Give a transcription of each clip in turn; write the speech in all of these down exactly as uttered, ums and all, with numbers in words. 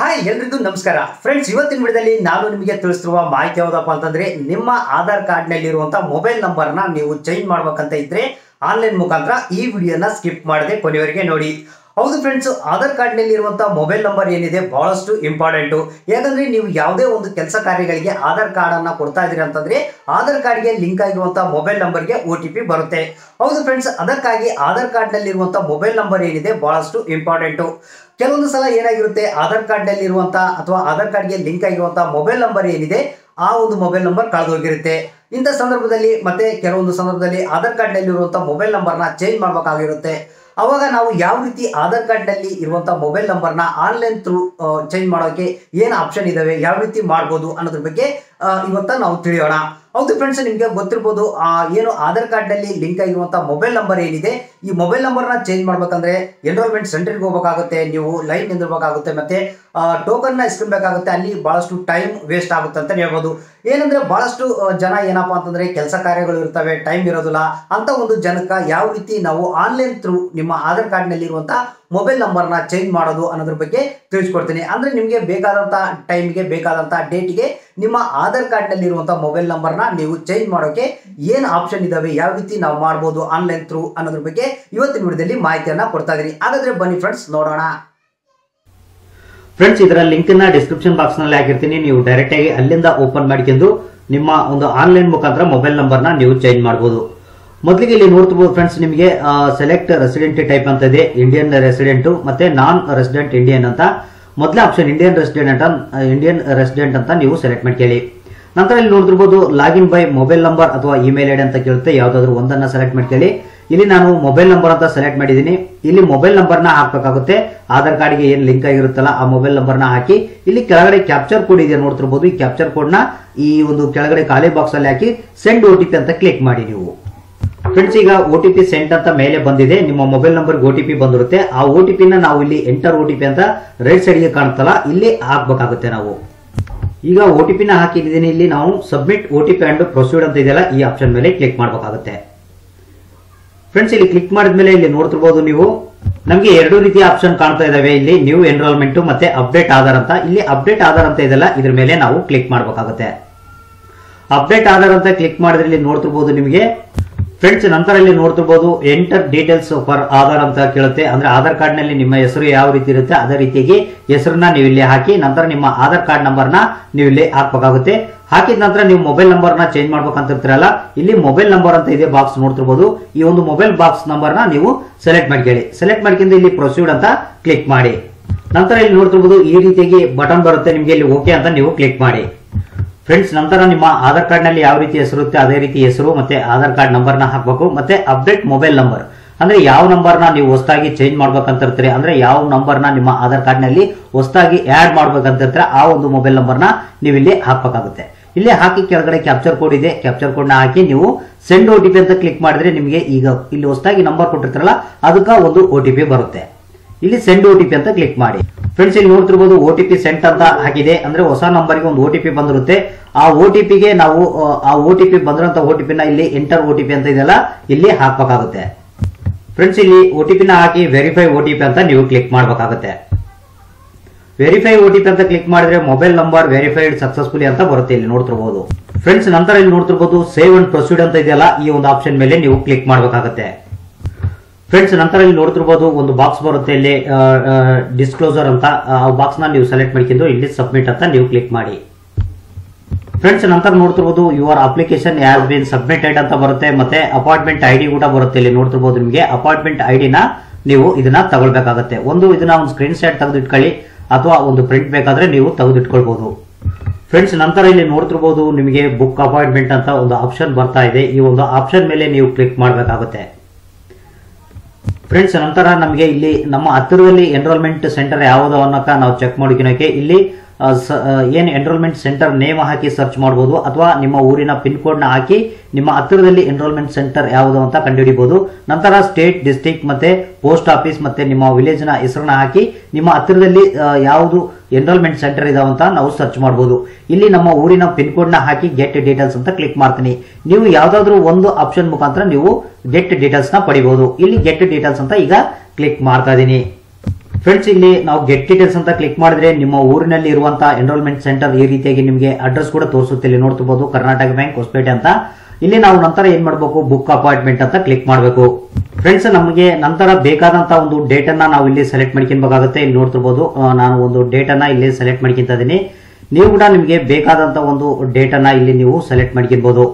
Hi ಎಲ್ಲರಿಗೂ ನಮಸ್ಕಾರ friends, ಇವತ್ತಿನ ವಿಡಿಯೋದಲ್ಲಿ ನಾನು ನಿಮಗೆ ತಿಳಿಸಿರುವ ಮಾಹಿತಿ ಯಾವುದಪ್ಪ ಅಂತಂದ್ರೆ, ನಿಮ್ಮ ಆಧಾರ್ ಕಾರ್ಡ್ ನಲ್ಲಿ ಇರುವಂತ ಮೊಬೈಲ್ ನಂಬರ್ ನ ನೀವು ಚೇಂಜ್ ಮಾಡಬೇಕಂತ ಇದ್ರೆ ಆನ್ಲೈನ್ ಮುಖಾಂತರ ಈ ವಿಡಿಯೋನ ಸ್ಕಿಪ್ ಮಾಡದೆ ಕೊನೆವರೆಗೆ ನೋಡಿ. ಹೌದು ಫ್ರೆಂಡ್ಸ್, ಆಧಾರ್ ಕಾರ್ಡ್ ನಲ್ಲಿ ಇರುವಂತ ಮೊಬೈಲ್ ನಂಬರ್ ಏನಿದೆ ಬಹಳಷ್ಟು ಇಂಪಾರ್ಟೆಂಟ್. ಯಾಕಂದ್ರೆ ನೀವು ಯಾವುದೇ ಒಂದು ಕೆಲಸ ಕಾರ್ಯಗಳಿಗೆ ಆಧಾರ್ ಕಾರ್ಡ್ ಅನ್ನ ಕೊಡ್ತಾ ಇದ್ದೀರಿ ಅಂತಂದ್ರೆ ಆಧಾರ್ ಕಾರ್ಡ್ ಗೆ ಲಿಂಕ್ ಆಗಿರುವಂತ ಮೊಬೈಲ್ ನಂಬರ್ ಗೆ ಓಟಿಪಿ ಬರುತ್ತೆ. ಹೌದು ಫ್ರೆಂಡ್ಸ್, ಅದಕ್ಕಾಗಿ ಆಧಾರ್ ಕಾರ್ಡ್ ನಲ್ಲಿ ಇರುವಂತ ಮೊಬೈಲ್ ನಂಬರ್ ಏನಿದೆ ಬಹಳಷ್ಟು ಇಂಪಾರ್ಟೆಂಟ್. ಕೆಲವೊಂದು ಸಲ ಏನಾಗಿರುತ್ತೆ, ಆಧಾರ್ ಕಾರ್ಡ್ ನಲ್ಲಿ ಇರುವಂತಹ ಅಥವಾ ಆಧಾರ್ ಕಾರ್ಡ್ ಗೆ ಲಿಂಕ್ ಆಗಿರುವಂತಹ ಮೊಬೈಲ್ ನಂಬರ್ ಏನಿದೆ ಆ ಒಂದು ಮೊಬೈಲ್ ನಂಬರ್ ಕಳೆದೋಗಿರುತ್ತೆ. ಇಂಥ ಸಂದರ್ಭದಲ್ಲಿ ಮತ್ತೆ ಕೆಲವೊಂದು ಸಂದರ್ಭದಲ್ಲಿ ಆಧಾರ್ ಕಾರ್ಡ್ ನಲ್ಲಿ ಇರುವಂತಹ ಮೊಬೈಲ್ ನಂಬರ್ ನ ಚೇಂಜ್ ಮಾಡಬೇಕಾಗಿರುತ್ತೆ. ಅವಾಗ ನಾವು ಯಾವ ರೀತಿ ಆಧಾರ್ ಕಾರ್ಡ್ ನಲ್ಲಿ ಇರುವಂತಹ ಮೊಬೈಲ್ ನಂಬರ್ನ ಆನ್ಲೈನ್ ಥ್ರೂ ಚೇಂಜ್ ಮಾಡೋಕೆ ಏನು ಆಪ್ಷನ್ ಇದಾವೆ, ಯಾವ ರೀತಿ ಮಾಡ್ಬೋದು ಅನ್ನೋದ್ರ ಬಗ್ಗೆ ಇವತ್ತ ನಾವು ತಿಳಿಯೋಣ. ಹೌದು ಫ್ರೆಂಡ್ಸ್, ನಿಮಗೆ ಗೊತ್ತಿರ್ಬೋದು, ಏನು ಆಧಾರ್ ಕಾರ್ಡ್ ನಲ್ಲಿ ಲಿಂಕ್ ಆಗಿರುವಂತಹ ಮೊಬೈಲ್ ನಂಬರ್ ಏನಿದೆ ಈ ಮೊಬೈಲ್ ನಂಬರ್ನ ಚೇಂಜ್ ಮಾಡ್ಬೇಕಂದ್ರೆ ಎನ್ರೋಲ್ಮೆಂಟ್ ಸೆಂಟರ್ಗೆ ಹೋಗಬೇಕಾಗುತ್ತೆ, ನೀವು ಲೈನ್ ನಿಂದಿರ್ಬೇಕಾಗುತ್ತೆ, ಮತ್ತೆ ಟೋಕನ್ನ ಇಸ್ಕೊಬೇಕಾಗುತ್ತೆ. ಅಲ್ಲಿ ಬಹಳಷ್ಟು ಟೈಮ್ ವೇಸ್ಟ್ ಆಗುತ್ತೆ ಅಂತ ಹೇಳ್ಬೋದು. ಏನಂದ್ರೆ ಬಹಳಷ್ಟು ಜನ ಏನಪ್ಪಾ ಅಂತಂದ್ರೆ ಕೆಲಸ ಕಾರ್ಯಗಳು ಇರ್ತವೆ, ಟೈಮ್ ಇರೋದಿಲ್ಲ. ಅಂತ ಒಂದು ಜನಕ್ಕೆ ಯಾವ ರೀತಿ ನಾವು ಆನ್ಲೈನ್ ಥ್ರೂ ನಿಮ್ಮ ಆಧಾರ್ ಕಾರ್ಡ್ ನಲ್ಲಿ ಇರುವಂತಹ ಮೊಬೈಲ್ ನಂಬರ್ನ ಚೇಂಜ್ ಮಾಡೋದು ಅನ್ನೋದ್ರ ಬಗ್ಗೆ ತಿಳಿಸ್ಕೊಡ್ತೀನಿ. ಅಂದ್ರೆ ನಿಮಗೆ ಬೇಕಾದಂತಹ ಟೈಮ್ಗೆ ಬೇಕಾದಂತಹ ಡೇಟ್ಗೆ ನಿಮ್ಮ ಆಧಾರ್ ಕಾರ್ಡ್ ನಲ್ಲಿ ಇರುವಂತಹ ಮೊಬೈಲ್ ನಂಬರ್ನ ನೀವು ಚೇಂಜ್ ಮಾಡೋಕೆ ಏನು ಆಪ್ಷನ್ ಇದಾವೆ, ಯಾವ ರೀತಿ ನಾವು ಮಾಡಬಹುದು ಆನ್ಲೈನ್ ಥ್ರೂ ಅನ್ನೋದ್ರ ಬಗ್ಗೆ ಇವತ್ತಿನ ವಿಡಿಯೋದಲ್ಲಿ ಮಾಹಿತಿಯನ್ನ ಕೊಡ್ತಾ ಇದೀನಿ. ಹಾಗಾದ್ರೆ ಬನ್ನಿ ಫ್ರೆಂಡ್ಸ್ ನೋಡೋಣ. ಫ್ರೆಂಡ್ಸ್, ಇದರ ಲಿಂಕ್ ನ ಡಿಸ್ಕ್ರಿಪ್ಷನ್ ಬಾಕ್ಸ್ ನಲ್ಲಿ ಹಾಕಿರ್ತೀನಿ, ನೀವು ಡೈರೆಕ್ಟ್ ಆಗಿ ಅಲ್ಲಿಂದ ಓಪನ್ ಮಾಡ್ಕೊಂಡು ನಿಮ್ಮ ಒಂದು ಆನ್ಲೈನ್ ಮುಖಾಂತರ ಮೊಬೈಲ್ ನಂಬರ್ನ ನೀವು ಚೇಂಜ್ ಮಾಡಬಹುದು. ಮೊದಲಿಗೆ ಇಲ್ಲಿ ನೋಡ್ತಿರ್ಬೋದು ಫ್ರೆಂಡ್ಸ್, ನಿಮಗೆ ಸೆಲೆಕ್ಟ್ ರೆಸಿಡೆಂಟ್ ಟೈಪ್ ಅಂತ ಇದೆ, ಇಂಡಿಯನ್ ರೆಸಿಡೆಂಟ್ ಮತ್ತೆ ನಾನ್ ರೆಸಿಡೆಂಟ್ ಇಂಡಿಯನ್ ಅಂತ. ಮೊದಲ ಆಪ್ಷನ್ ಇಂಡಿಯನ್ ರೆಸಿಡೆಂಟ್ ಅಂತ ಇಂಡಿಯನ್ ರೆಸಿಡೆಂಟ್ ಅಂತ ನೀವು ಸೆಲೆಕ್ಟ್ ಮಾಡ್ಕೊಳ್ಳಿ. ನಂತರ ಇಲ್ಲಿ ನೋಡ್ತಿರ್ಬೋದು ಲಾಗಿನ್ ಬೈ ಮೊಬೈಲ್ ನಂಬರ್ ಅಥವಾ ಇಮೇಲ್ ಐಡಿ ಅಂತ ಕೇಳುತ್ತೆ, ಯಾವ್ದಾದ್ರು ಒಂದನ್ನ ಸೆಲೆಕ್ಟ್ ಮಾಡ್ಕೊಳ್ಳಿ. ಇಲ್ಲಿ ನಾನು ಮೊಬೈಲ್ ನಂಬರ್ ಅಂತ ಸೆಲೆಕ್ಟ್ ಮಾಡಿದ್ದೀನಿ. ಇಲ್ಲಿ ಮೊಬೈಲ್ ನಂಬರ್ ನ ಹಾಕಬೇಕಾಗುತ್ತೆ, ಆಧಾರ್ ಕಾರ್ಡ್ ಗೆ ಏನ್ ಲಿಂಕ್ ಆಗಿರುತ್ತಲ್ಲ ಆ ಮೊಬೈಲ್ ನಂಬರ್ ನ ಹಾಕಿ. ಇಲ್ಲಿ ಕೆಳಗಡೆ ಕ್ಯಾಪ್ಚರ್ ಕೋಡ್ ಇದೆ ನೋಡ್ತಿರ್ಬೋದು, ಈ ಕ್ಯಾಪ್ಚರ್ ಕೋಡ್ ನ ಈ ಒಂದು ಕೆಳಗಡೆ ಖಾಲಿ ಬಾಕ್ಸ್ ಅಲ್ಲಿ ಹಾಕಿ ಸೆಂಡ್ ಓಟಿಪಿ ಅಂತ ಕ್ಲಿಕ್ ಮಾಡಿ ನೀವು. ಫ್ರೆಂಡ್ಸ್, ಈಗ ಓಟಿಪಿ ಸೆಂಟ್ ಅಂತ ಮೇಲೆ ಬಂದಿದೆ, ನಿಮ್ಮ ಮೊಬೈಲ್ ನಂಬರ್ ಓಟಿಪಿ ಬಂದಿರುತ್ತೆ. ಆ ಓಟಿಪಿ ನ ನಾವು ಇಲ್ಲಿ ಎಂಟರ್ ಓಟಿಪಿ ಅಂತ ರೈಟ್ ಸೈಡ್ ಗೆ ಕಾಣುತ್ತಲ್ಲ ಇಲ್ಲಿ ಹಾಕ್ಬೇಕಾಗುತ್ತೆ. ನಾವು ಈಗ ಓಟಿಪಿ ನ ಹಾಕಿದ್ದೀನಿ, ಇಲ್ಲಿ ನಾವು ಸಬ್ಮಿಟ್ ಓಟಿಪಿ ಅಂಡ್ ಪ್ರೊಸೀಡ್ ಅಂತ ಇದೆಯಲ್ಲ ಈ ಆಪ್ಷನ್ ಮೇಲೆ ಕ್ಲಿಕ್ ಮಾಡಬೇಕಾಗುತ್ತೆ. ಫ್ರೆಂಡ್ಸ್, ಇಲ್ಲಿ ಕ್ಲಿಕ್ ಮಾಡಿದ್ಮೇಲೆ ಇಲ್ಲಿ ನೋಡ್ತಿರ್ಬೋದು ನೀವು, ನಮಗೆ ಎರಡು ರೀತಿಯ ಆಪ್ಷನ್ ಕಾಣ್ತಾ ಇದಾವೆ. ಇಲ್ಲಿ ನ್ಯೂ ಎನ್ರೋಲ್ಮೆಂಟ್ ಮತ್ತೆ ಅಪ್ಡೇಟ್ ಆಧಾರ್ ಅಂತ. ಇಲ್ಲಿ ಅಪ್ಡೇಟ್ ಆಧಾರ್ ಅಂತ ಇದೆಯಲ್ಲ ಇದ್ರ ಮೇಲೆ ನಾವು ಕ್ಲಿಕ್ ಮಾಡಬೇಕಾಗುತ್ತೆ. ಅಪ್ಡೇಟ್ ಆಧಾರ್ ಅಂತ ಕ್ಲಿಕ್ ಮಾಡಿದ್ರೆ ಇಲ್ಲಿ ನೋಡ್ತಿರ್ಬೋದು ನಿಮಗೆ ಫ್ರೆಂಡ್ಸ್. ನಂತರ ಇಲ್ಲಿ ನೋಡ್ತಿರ್ಬೋದು ಎಂಟರ್ ಡೀಟೇಲ್ಸ್ ಫಾರ್ ಆಧಾರ್ ಅಂತ ಕೇಳುತ್ತೆ. ಅಂದ್ರೆ ಆಧಾರ್ ಕಾರ್ಡ್ ನಲ್ಲಿ ನಿಮ್ಮ ಹೆಸರು ಯಾವ ರೀತಿ ಇರುತ್ತೆ ಅದೇ ರೀತಿಯಾಗಿ ಹೆಸರನ್ನ ನೀವು ಇಲ್ಲಿ ಹಾಕಿ, ನಂತರ ನಿಮ್ಮ ಆಧಾರ್ ಕಾರ್ಡ್ ನಂಬರ್ ನ ನೀವು ಇಲ್ಲಿ ಹಾಕಬೇಕಾಗುತ್ತೆ. ಹಾಕಿದ ನಂತರ ನೀವು ಮೊಬೈಲ್ ನಂಬರ್ ನ ಚೇಂಜ್ ಮಾಡ್ಬೇಕಂತ ಇರ್ತೀರಲ್ಲ, ಇಲ್ಲಿ ಮೊಬೈಲ್ ನಂಬರ್ ಅಂತ ಇದೆ ಬಾಕ್ಸ್ ನೋಡ್ತಿರ್ಬೋದು, ಈ ಒಂದು ಮೊಬೈಲ್ ಬಾಕ್ಸ್ ನಂಬರ್ ನ ನೀವು ಸೆಲೆಕ್ಟ್ ಮಾಡ್ಕೊಳ್ಳಿ. ಸೆಲೆಕ್ಟ್ ಮಾಡ್ಕೊಂಡು ಇಲ್ಲಿ ಪ್ರೊಸೀಡ್ ಅಂತ ಕ್ಲಿಕ್ ಮಾಡಿ. ನಂತರ ಇಲ್ಲಿ ನೋಡ್ತಿರ್ಬೋದು ಈ ರೀತಿಯಾಗಿ ಬಟನ್ ಬರುತ್ತೆ ನಿಮಗೆ, ಇಲ್ಲಿ ಓಕೆ ಅಂತ ನೀವು ಕ್ಲಿಕ್ ಮಾಡಿ. ಫ್ರೆಂಡ್ಸ್, ನಂತರ ನಿಮ್ಮ ಆಧಾರ್ ಕಾರ್ಡ್ ನಲ್ಲಿ ಯಾವ ರೀತಿ ಹೆಸರು ಇರುತ್ತೆ ಅದೇ ರೀತಿ ಹೆಸರು ಮತ್ತೆ ಆಧಾರ್ ಕಾರ್ಡ್ ನಂಬರ್ ನ ಹಾಕಬೇಕು. ಮತ್ತೆ ಅಪ್ಡೇಟ್ ಮೊಬೈಲ್ ನಂಬರ್ ಅಂದ್ರೆ ಯಾವ ನಂಬರ್ ನ ನೀವು ಹೊಸದಾಗಿ ಚೇಂಜ್ ಮಾಡ್ಬೇಕಂತ ಇರ್ತೀರಿ, ಅಂದ್ರೆ ಯಾವ ನಂಬರ್ ನ ನಿಮ್ಮ ಆಧಾರ್ ಕಾರ್ಡ್ ನಲ್ಲಿ ಹೊಸದಾಗಿ ಆಡ್ ಮಾಡ್ಬೇಕಂತ ಇರ್ತೀರ ಆ ಒಂದು ಮೊಬೈಲ್ ನಂಬರ್ ನ ನೀವು ಇಲ್ಲಿ ಹಾಕಬೇಕಾಗುತ್ತೆ. ಇಲ್ಲಿ ಹಾಕಿ ಕೆಳಗಡೆ ಕ್ಯಾಪ್ಚರ್ ಕೋಡ್ ಇದೆ, ಕ್ಯಾಪ್ಚರ್ ಕೋಡ್ ನ ಹಾಕಿ ನೀವು ಸೆಂಡ್ ಓಟಿಪಿ ಅಂತ ಕ್ಲಿಕ್ ಮಾಡಿದ್ರೆ ನಿಮಗೆ ಈಗ ಇಲ್ಲಿ ಹೊಸದಾಗಿ ನಂಬರ್ ಕೊಟ್ಟಿರ್ತಾರಲ್ಲ ಅದಕ್ಕೆ ಒಂದು ಓಟಿಪಿ ಬರುತ್ತೆ. ಇಲ್ಲಿ ಸೆಂಡ್ ಓಟಿಪಿ ಅಂತ ಕ್ಲಿಕ್ ಮಾಡಿ. ಫ್ರೆಂಡ್ಸ್, ಇಲ್ಲಿ ನೋಡ್ತಿರ್ಬೋದು ಓಟಿಪಿ ಸೆಂಟ್ ಅಂತ ಹಾಕಿದೆ, ಅಂದ್ರೆ ಹೊಸ ನಂಬರ್ಗೆ ಒಂದು ಓಟಿಪಿ ಬಂದಿರುತ್ತೆ. ಆ ಓಟಿಪಿಗೆ ನಾವು ಆ ಓಟಿಪಿ ಬಂದಿರೋಂತ ಓಟಿಪಿನ ಇಲ್ಲಿ ಎಂಟರ್ ಓಟಿಪಿ ಅಂತ ಇದೆಯಲ್ಲ ಇಲ್ಲಿ ಹಾಕಬೇಕಾಗುತ್ತೆ. ಫ್ರೆಂಡ್ಸ್, ಇಲ್ಲಿ ಓಟಿಪಿನ ಹಾಕಿ ವೆರಿಫೈ ಓಟಿಪಿ ಅಂತ ನೀವು ಕ್ಲಿಕ್ ಮಾಡಬೇಕಾಗುತ್ತೆ. ವೆರಿಫೈ ಓಟಿಪಿ ಅಂತ ಕ್ಲಿಕ್ ಮಾಡಿದ್ರೆ ಮೊಬೈಲ್ ನಂಬರ್ ವೆರಿಫೈಡ್ ಸಕ್ಸಸ್ಫುಲಿ ಅಂತ ಬರುತ್ತೆ ಇಲ್ಲಿ ನೋಡ್ತಿರ್ಬೋದು. ಫ್ರೆಂಡ್ಸ್, ನಂತರ ಇಲ್ಲಿ ನೋಡ್ತಿರ್ಬೋದು ಸೇವ್ ಅಂಡ್ ಪ್ರೊಸೀಡ್ ಅಂತ ಇದೆಯಲ್ಲ ಈ ಒಂದು ಆಪ್ಷನ್ ಮೇಲೆ ನೀವು ಕ್ಲಿಕ್ ಮಾಡಬೇಕಾಗುತ್ತೆ. ಫ್ರೆಂಡ್ಸ್, ನಂತರ ಇಲ್ಲಿ ನೋಡ್ತಿರ್ಬೋದು ಒಂದು ಬಾಕ್ಸ್ ಬರುತ್ತೆ ಇಲ್ಲಿ ಡಿಸ್ಕ್ಲೋಸರ್ ಅಂತ, ಆ ಬಾಕ್ಸ್ ನ ನೀವು ಸೆಲೆಕ್ಟ್ ಮಾಡ್ಕೊಂಡು ಇಲ್ಲಿ ಸಬ್ಮಿಟ್ ಅಂತ ನೀವು ಕ್ಲಿಕ್ ಮಾಡಿ. ಫ್ರೆಂಡ್ಸ್, ನಂತರ ನೋಡ್ತಿರ್ಬೋದು your application has been submitted ಅಂತ ಬರುತ್ತೆ, ಮತ್ತೆ ಅಪಾರ್ಟ್ಮೆಂಟ್ ಐ ಡಿ ಕೂಡ ಬರುತ್ತೆ. ಇಲ್ಲಿ ನೋಡ್ತಿರ್ಬೋದು ನಿಮಗೆ ಅಪಾರ್ಟ್ಮೆಂಟ್ ಐ ಡಿ ನ ನೀವು ಇದನ್ನ ತಗೊಳ್ಬೇಕಾಗತ್ತೆ. ಒಂದು ಇದನ್ನ ಒಂದು ಸ್ಕ್ರೀನ್ ಶಾಟ್ ತೆಗೆದಿಟ್ಕೊಳ್ಳಿ ಅಥವಾ ಒಂದು ಪ್ರಿಂಟ್ ಬೇಕಾದ್ರೆ ನೀವು ತೆಗೆದಿಟ್ಕೊಳ್ಬಹುದು. ಫ್ರೆಂಡ್ಸ್, ನಂತರ ಇಲ್ಲಿ ನೋಡ್ತಿರ್ಬೋದು ನಿಮಗೆ ಬುಕ್ ಅಪಾಯಿಂಟ್ಮೆಂಟ್ ಅಂತ ಒಂದು ಆಪ್ಷನ್ ಬರ್ತಾ ಇದೆ, ಈ ಒಂದು ಆಪ್ಷನ್ ಮೇಲೆ ನೀವು ಕ್ಲಿಕ್ ಮಾಡಬೇಕಾಗುತ್ತೆ. ಫ್ರೆಂಡ್ಸ್, ನಂತರ ನಮಗೆ ಇಲ್ಲಿ ನಮ್ಮ ಹತ್ತಿರದಲ್ಲಿ ಎನ್ರೋಲ್ಮೆಂಟ್ ಸೆಂಟರ್ ಯಾವುದೋ ಅನ್ನೋಕೆ ನಾವು ಚೆಕ್ ಮಾಡ್ಕೊಳಕ್ಕೆ ಇಲ್ಲಿ ಏನು ಎನ್ರೋಲ್ಮೆಂಟ್ ಸೆಂಟರ್ ನೇಮ್ ಹಾಕಿ ಸರ್ಚ್ ಮಾಡಬಹುದು, ಅಥವಾ ನಿಮ್ಮ ಊರಿನ ಪಿನ್ ಕೋಡ್ ನ ಹಾಕಿ ನಿಮ್ಮ ಹತ್ತಿರದಲ್ಲಿ ಎನ್ರೋಲ್ಮೆಂಟ್ ಸೆಂಟರ್ ಯಾವುದು ಅಂತ ಕಂಡುಹಿಡಿಬಹುದು. ನಂತರ ಸ್ಟೇಟ್, ಡಿಸ್ಟ್ರಿಕ್ಟ್ ಮತ್ತೆ ಪೋಸ್ಟ್ ಆಫೀಸ್ ಮತ್ತೆ ನಿಮ್ಮ ವಿಲೇಜ್ ನ ಹೆಸರನ್ನ ಹಾಕಿ ನಿಮ್ಮ ಹತ್ತಿರದಲ್ಲಿ ಯಾವುದು ಎನ್ರೋಲ್ಮೆಂಟ್ ಸೆಂಟರ್ ಇದಾವಂತ ನಾವು ಸರ್ಚ್ ಮಾಡಬಹುದು. ಇಲ್ಲಿ ನಮ್ಮ ಊರಿನ ಪಿನ್ ಕೋಡ್ ನ ಹಾಕಿ ಗೆಟ್ ಡೀಟೇಲ್ಸ್ ಅಂತ ಕ್ಲಿಕ್ ಮಾಡ್ತೀನಿ. ನೀವು ಯಾವ್ದಾದ್ರು ಒಂದು ಆಪ್ಷನ್ ಮುಖಾಂತರ ನೀವು ಗೆಟ್ ಡೀಟೇಲ್ಸ್ ನ ಪಡಿಬಹುದು. ಇಲ್ಲಿ ಗೆಟ್ ಡೀಟೇಲ್ಸ್ ಅಂತ ಈಗ ಕ್ಲಿಕ್ ಮಾಡ್ತಾ ಇದೀನಿ. ಫ್ರೆಂಡ್ಸ್ ಇಲ್ಲಿ ನಾವು ಗೆಟ್ ಡೀಟೇಲ್ಸ್ ಅಂತ ಕ್ಲಿಕ್ ಮಾಡಿದ್ರೆ ನಿಮ್ಮ ಊರಿನಲ್ಲಿ ಇರುವಂತಹ ಎನ್ರೋಲ್ಮೆಂಟ್ ಸೆಂಟರ್ ಈ ರೀತಿಯಾಗಿ ನಿಮಗೆ ಅಡ್ರೆಸ್ ಕೂಡ ತೋರಿಸುತ್ತಿಲ್ಲ ನೋಡ್ತಿರಬಹುದು, ಕರ್ನಾಟಕ ಬ್ಯಾಂಕ್ ಹೊಸಪೇಟೆ ಅಂತ. ಇಲ್ಲಿ ನಾವು ನಂತರ ಏನ್ ಮಾಡಬೇಕು, ಬುಕ್ ಅಪಾಯಿಂಟ್ಮೆಂಟ್ ಅಂತ ಕ್ಲಿಕ್ ಮಾಡಬೇಕು. ಫ್ರೆಂಡ್ಸ್ ನಮಗೆ ನಂತರ ಬೇಕಾದಂತ ಒಂದು ಡೇಟ್ ಅನ್ನ ನಾವು ಇಲ್ಲಿ ಸೆಲೆಕ್ಟ್ ಮಾಡ್ಕೊಬೇಕಾಗುತ್ತೆ. ಇಲ್ಲಿ ನೋಡ್ತಿರಬಹುದು ನಾನು ಒಂದು ಡೇಟ್ ಅನ್ನ ಇಲ್ಲಿ ಸೆಲೆಕ್ಟ್ ಮಾಡ್ಕೊಂತ ಇದೀನಿ. ನೀವು ಕೂಡ ನಿಮಗೆ ಬೇಕಾದಂತ ಒಂದು ಡೇಟ್ ಅನ್ನ ಇಲ್ಲಿ ನೀವು ಸೆಲೆಕ್ಟ್ ಮಾಡ್ಕೊಬಹುದು.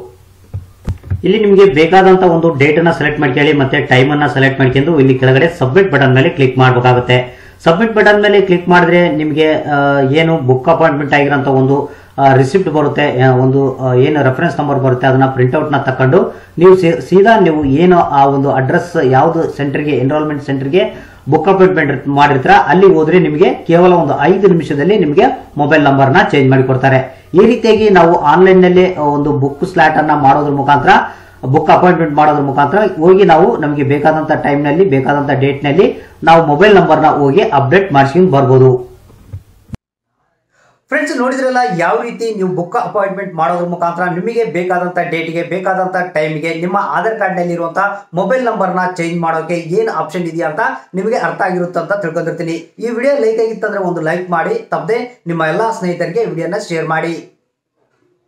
ಇಲ್ಲಿ ನಿಮಗೆ ಬೇಕಾದಂತ ಒಂದು ಡೇಟ್ ಅನ್ನ ಸೆಲೆಕ್ಟ್ ಮಾಡ್ಕೊಳ್ಳಿ ಮತ್ತೆ ಟೈಮ್ ಅನ್ನ ಸೆಲೆಕ್ಟ್ ಮಾಡ್ಕೊಂಡು ಇಲ್ಲಿ ಕೆಳಗಡೆ ಸಬ್ಮಿಟ್ ಬಟನ್ ಮೇಲೆ ಕ್ಲಿಕ್ ಮಾಡಬೇಕಾಗುತ್ತೆ. ಸಬ್ಮಿಟ್ ಬಟನ್ ಮೇಲೆ ಕ್ಲಿಕ್ ಮಾಡಿದ್ರೆ ನಿಮಗೆ ಏನು ಬುಕ್ ಅಪಾಯಿಂಟ್ಮೆಂಟ್ ಆಗಿರೋಂತ ಒಂದು ರಿಸಿಪ್ಟ್ ಬರುತ್ತೆ, ಒಂದು ಏನು ರೆಫರೆನ್ಸ್ ನಂಬರ್ ಬರುತ್ತೆ, ಅದನ್ನ ಪ್ರಿಂಟ್ಔಟ್ ನ ತಕೊಂಡು ನೀವು ಸೀದಾ ನೀವು ಏನು ಆ ಒಂದು ಅಡ್ರೆಸ್ ಯಾವ್ದು ಸೆಂಟರ್ಗೆ ಎನ್ರೋಲ್ಮೆಂಟ್ ಸೆಂಟರ್ಗೆ ಬುಕ್ ಅಪಾಯಿಂಟ್ಮೆಂಟ್ ಮಾಡಿರ್ತೀರಾ ಅಲ್ಲಿ ಹೋದ್ರೆ ನಿಮಗೆ ಕೇವಲ ಒಂದು ಐದು ನಿಮಿಷದಲ್ಲಿ ನಿಮಗೆ ಮೊಬೈಲ್ ನಂಬರ್ ನ ಚೇಂಜ್ ಮಾಡಿಕೊಡ್ತಾರೆ. ಈ ರೀತಿಯಾಗಿ ನಾವು ಆನ್ಲೈನ್ ನಲ್ಲಿ ಒಂದು ಬುಕ್ ಸ್ಲಾಟ್ ಅನ್ನ ಮಾಡೋದ್ರ ಮುಖಾಂತರ ಬುಕ್ ಅಪಾಯಿಂಟ್ಮೆಂಟ್ ಮಾಡೋದ್ರ ಮುಖಾಂತರ ಹೋಗಿ ನಾವು ನಮಗೆ ಬೇಕಾದಂತ ಟೈಮ್ ನಲ್ಲಿ ಬೇಕಾದಂತ ಡೇಟ್ ನಲ್ಲಿ ನಾವು ಮೊಬೈಲ್ ನಂಬರ್ ನ ಹೋಗಿ ಅಪ್ಡೇಟ್ ಮಾಡಿಸ್ಕೊಂಡು ಬರ್ಬೋದು. ಫ್ರೆಂಡ್ಸ್ ನೋಡಿದ್ರಲ್ಲ ಯಾವ ರೀತಿ ನೀವು ಬುಕ್ ಅಪಾಯಿಂಟ್ಮೆಂಟ್ ಮಾಡೋದ್ರ ಮುಖಾಂತರ ನಿಮಗೆ ಬೇಕಾದಂಥ ಡೇಟಿಗೆ ಬೇಕಾದಂಥ ಟೈಮ್ಗೆ ನಿಮ್ಮ ಆಧಾರ್ ಕಾರ್ಡ್ನಲ್ಲಿ ಇರುವಂಥ ಮೊಬೈಲ್ ನಂಬರ್ನ ಚೇಂಜ್ ಮಾಡೋಕ್ಕೆ ಏನು ಆಪ್ಷನ್ ಇದೆಯಾ ಅಂತ ನಿಮಗೆ ಅರ್ಥ ಆಗಿರುತ್ತೆ ಅಂತ ತಿಳ್ಕೊಂಡಿರ್ತೀನಿ. ಈ ವಿಡಿಯೋ ಲೈಕ್ ಆಗಿತ್ತಂದರೆ ಒಂದು ಲೈಕ್ ಮಾಡಿ, ತಪ್ಪದೆ ನಿಮ್ಮ ಎಲ್ಲ ಸ್ನೇಹಿತರಿಗೆ ವಿಡಿಯೋನ ಶೇರ್ ಮಾಡಿ.